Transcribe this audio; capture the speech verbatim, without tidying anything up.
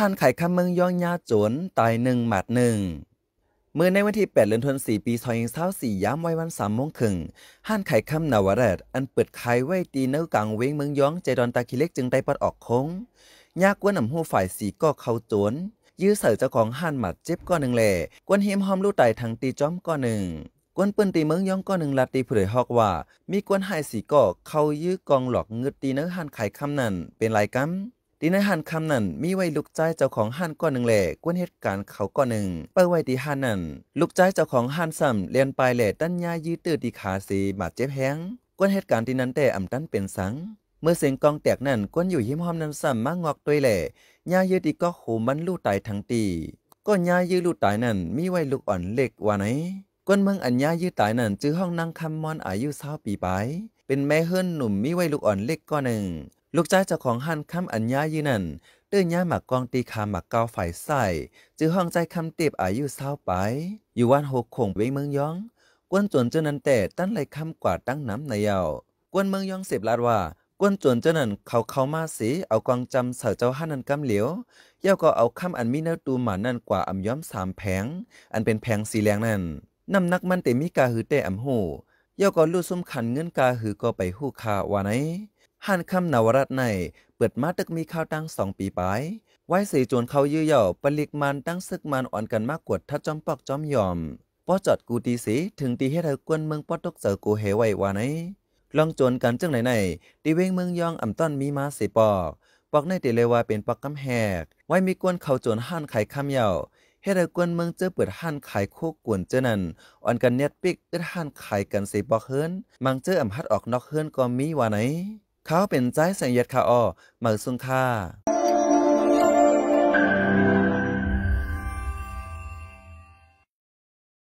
ห่านไข่ข้ามเมืองย่องยาจนตายหนึ่งหมัดหนึ่งเมื่อในวันที่แปดเดือนธันวาคมปีสองพันยี่สิบสี่ย้ำไว้วันสามโมงครึ่งห้านไข่ค่ำนาวรัตอันเปิดขายไว้ตีเนื้อกลางเว้งเมืองย้องใจดอนตาคิเล็กจึงได้ปัดออกโค้งยากกวนหำหูฝ่ายสีก็เขาโจนยื้อเสือเจ้าของห้านหมัดเจ็บก้อนหนึ่งแหล่กวนเฮมหอมลู่ไต่ทางตีจ้อมก้อนหนึ่งกวนปืนตีเมืองย้องก้อนหนึ่งลัดตีเผยฮอกว่ามีกวนหายสีก็เขายื้อกองหลอกเงือตีเนื้อห้านไข่ค่ำนั่นเป็นไรกัมตีในห้านคำนั่นมีไว้ลูกใจเจ้าของห้านก้อนหนึ่งแหล่กวนเหตุการณ์เขาก้อนหนึ่งเปิดไว้ตีห้านนั่นลูกใจเจ้าของห้านซ้ำเลียนปลายแหล่ด้านยายื้อตื้อตีขาสีบาดเจ็บแห้งกวนเหตุการณ์ที่นั้นแต่อ่ำตันเป็นสังเมื่อเสียงกองแตกนั่นกวนอยู่หิ้มห้อมนั่นซ้ำมางอกด้วยแหล่ยายื้อตีก็หูมันลู่ตายทั้งตีก้อนยายื้อลู่ตายนั่นมีไว้ลูกอ่อนเล็กว่าไหนกวนเมืองอัญญายื้อตายนั่นจื้อห้องนางคำมอนอายุสาวปีไปเป็นแม่เฮิรนหนุ่มมีไว้ลูกอ่อนเล็กก้อนหนึ่งลูกจ้าเจ้าของหันคำอัญญายืนนั่นเตื้อย้าหมักกองตีขาหมักเกาฝ่ายใส่จื้อห้องใจคำเตีบอายุเศร้าไปอยู่วันหกคงเว้งเมืองย้องกวนจวนเจ้านันแต่ตั้นไหลคำกว่าตั้งน้ำในเยาวกวนเมืองย้องเสพลาดว่ากวนจวนเจ้านันเขาเข้ามาสีเอากองจำเสือเจ้าหันนันกำเหลียวเย้าก็เอาคำอันมีเนื้อตูหมานั่นกว่าอ่ำย้อมสามแผงอันเป็นแผงสีแดงนั่นน้ำนักมันเตมิกาหือเตอ่ำหูเย้าก็ลู่ซุ่มขันเงินกาหือก็ไปหูคาวาไหนห้านคำนาวรัตในเปิดมาตึกมีข้าวตั้งสองปีไปไว้สีจวนเขายื้อเย่าปลิกมันตั้งซึกมันอ่อนกันมากกวดทัดจอมปอกจอมยอมป้อจอดกูตีสีถึงตีให้เธอกวนเมืองป้อตกเจอกูเหไว้วาไหนลองจวนกันจังไหนไหนตีเวงเมืองยองอ่ำต้นมีมาสีปอกปอกในตีเลว่าเป็นปอกกำแหกไว้มีกวนเขาจวนห้านไข่คำเย่าให้เธอกวนเมืองเจอเปิดห้านไข่โคกวนเจอนั่นอ่อนกันเน็ตปิกอึดห้านไข่กันสีปอกเฮิรนมังเจออ่ำพัดออกนอกเฮิรนก็มีวาไหนเขาเป็นใจแสงเย็ดคาออเมือซุงค่า